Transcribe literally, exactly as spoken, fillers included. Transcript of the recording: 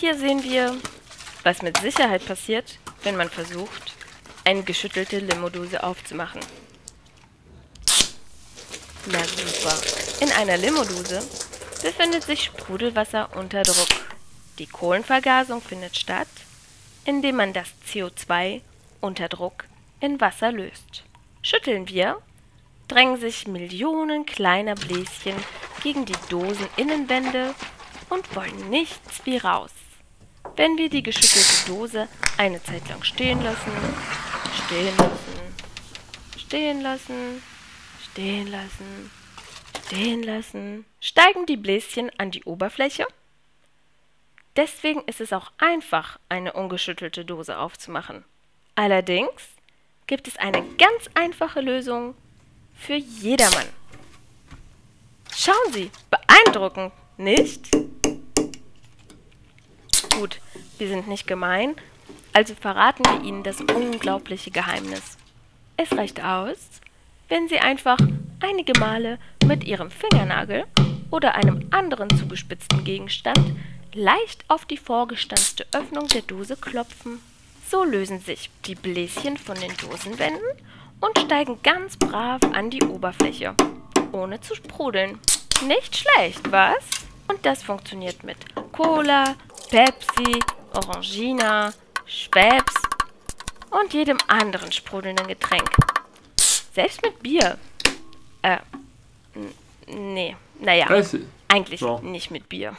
Hier sehen wir, was mit Sicherheit passiert, wenn man versucht, eine geschüttelte Limodose aufzumachen. Na super. In einer Limodose befindet sich Sprudelwasser unter Druck. Die Kohlenvergasung findet statt, indem man das C O zwei unter Druck in Wasser löst. Schütteln wir, drängen sich Millionen kleiner Bläschen gegen die Doseninnenwände und wollen nichts wie raus. Wenn wir die geschüttelte Dose eine Zeit lang stehen lassen, stehen lassen, stehen lassen, stehen lassen, stehen lassen, steigen die Bläschen an die Oberfläche. Deswegen ist es auch einfach, eine ungeschüttelte Dose aufzumachen. Allerdings gibt es eine ganz einfache Lösung für jedermann. Schauen Sie, beeindruckend, nicht? Gut, wir sind nicht gemein, also verraten wir Ihnen das unglaubliche Geheimnis. Es reicht aus, wenn Sie einfach einige Male mit Ihrem Fingernagel oder einem anderen zugespitzten Gegenstand leicht auf die vorgestanzte Öffnung der Dose klopfen. So lösen sich die Bläschen von den Dosenwänden und steigen ganz brav an die Oberfläche, ohne zu sprudeln. Nicht schlecht, was? Und das funktioniert mit Cola, Pepsi, Orangina, Schweppes und jedem anderen sprudelnden Getränk. Selbst mit Bier. Äh, nee, naja, eigentlich nicht mit Bier.